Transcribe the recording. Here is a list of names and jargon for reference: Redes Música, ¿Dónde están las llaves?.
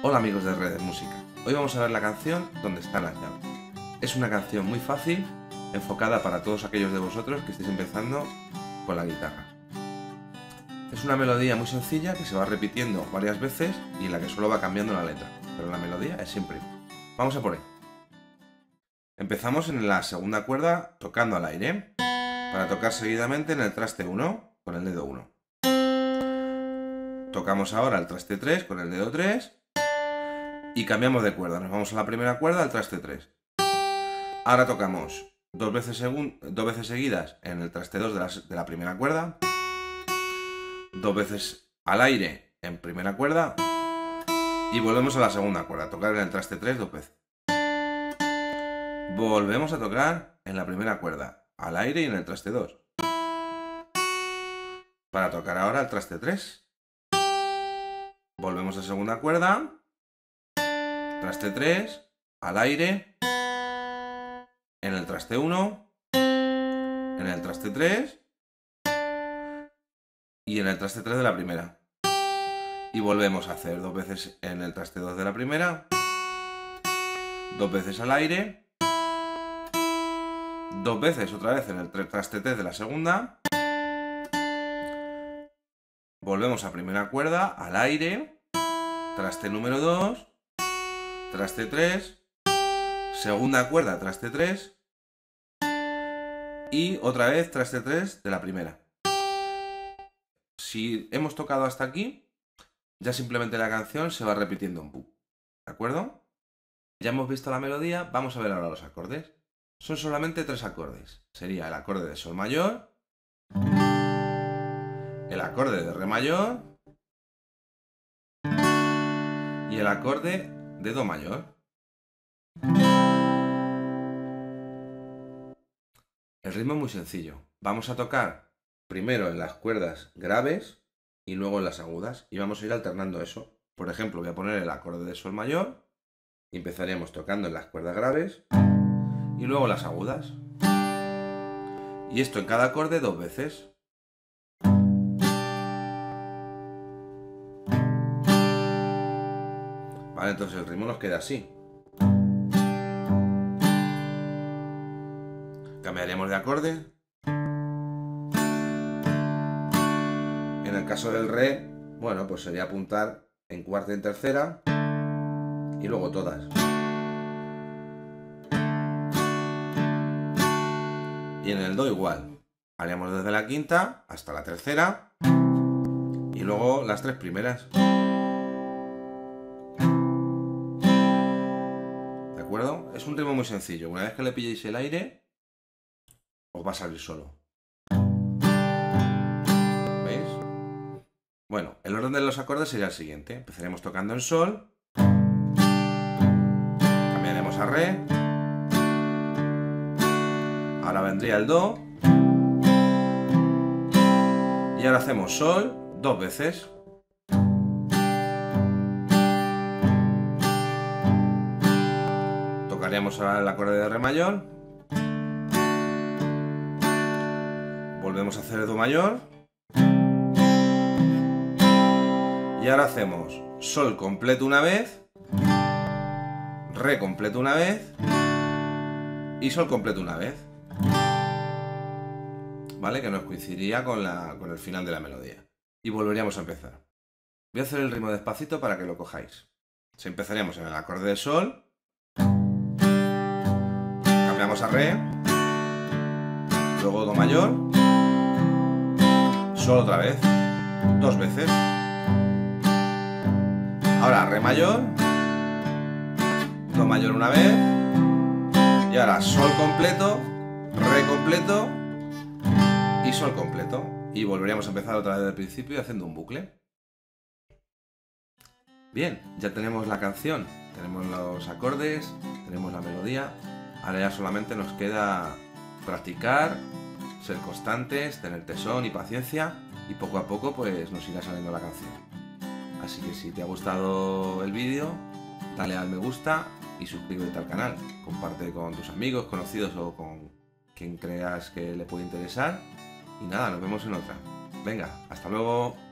Hola amigos de Redes Música, hoy vamos a ver la canción ¿Dónde están las llaves? Es una canción muy fácil, enfocada para todos aquellos de vosotros que estéis empezando con la guitarra. Es una melodía muy sencilla que se va repitiendo varias veces y en la que solo va cambiando la letra, pero la melodía es siempre igual. Vamos a por ello. Empezamos en la segunda cuerda tocando al aire, para tocar seguidamente en el traste 1 con el dedo 1. Tocamos ahora el traste 3 con el dedo 3. Y cambiamos de cuerda, nos vamos a la primera cuerda al traste 3. Ahora tocamos dos veces seguidas en el traste 2 de la primera cuerda, dos veces al aire en primera cuerda y volvemos a la segunda cuerda, tocar en el traste 3 dos veces. Volvemos a tocar en la primera cuerda, al aire y en el traste 2. Para tocar ahora el traste 3, volvemos a segunda cuerda. Traste 3, al aire, en el traste 1, en el traste 3 y en el traste 3 de la primera. Y volvemos a hacer dos veces en el traste 2 de la primera, dos veces al aire, dos veces otra vez en el traste 3 de la segunda, volvemos a primera cuerda, al aire, traste número 2, traste 3, segunda cuerda, traste 3 y otra vez traste 3 de la primera. Si hemos tocado hasta aquí, ya simplemente la canción se va repitiendo un poco, ¿de acuerdo? Ya hemos visto la melodía, vamos a ver ahora los acordes. Son solamente tres acordes. Sería el acorde de sol mayor, el acorde de re mayor y el acorde de do mayor. El ritmo es muy sencillo. Vamos a tocar primero en las cuerdas graves y luego en las agudas y vamos a ir alternando eso. Por ejemplo, voy a poner el acorde de sol mayor y empezaremos tocando en las cuerdas graves y luego las agudas. Y esto en cada acorde dos veces. Vale, entonces el ritmo nos queda así. Cambiaríamos de acorde. En el caso del re, bueno, pues sería apuntar en cuarta y en tercera y luego todas. Y en el do igual. Haríamos desde la quinta hasta la tercera y luego las tres primeras. Es un ritmo muy sencillo, una vez que le pilléis el aire, os va a salir solo. ¿Veis? Bueno, el orden de los acordes sería el siguiente. Empezaremos tocando en sol, cambiaremos a re, ahora vendría el do, y ahora hacemos sol dos veces. Tocaríamos ahora el acorde de re mayor, volvemos a hacer el do mayor y ahora hacemos sol completo una vez, re completo una vez y sol completo una vez, ¿vale? Que nos coincidiría con el final de la melodía y volveríamos a empezar. Voy a hacer el ritmo despacito para que lo cojáis. Si empezaríamos en el acorde de sol, cambiamos a re, luego do mayor, sol otra vez, dos veces, ahora re mayor, do mayor una vez, y ahora sol completo, re completo y sol completo. Y volveríamos a empezar otra vez del principio haciendo un bucle. Bien, ya tenemos la canción, tenemos los acordes, tenemos la melodía. Ahora ya solamente nos queda practicar, ser constantes, tener tesón y paciencia y poco a poco pues nos irá saliendo la canción. Así que si te ha gustado el vídeo, dale al me gusta y suscríbete al canal. Comparte con tus amigos, conocidos o con quien creas que le puede interesar. Y nada, nos vemos en otra. Venga, hasta luego.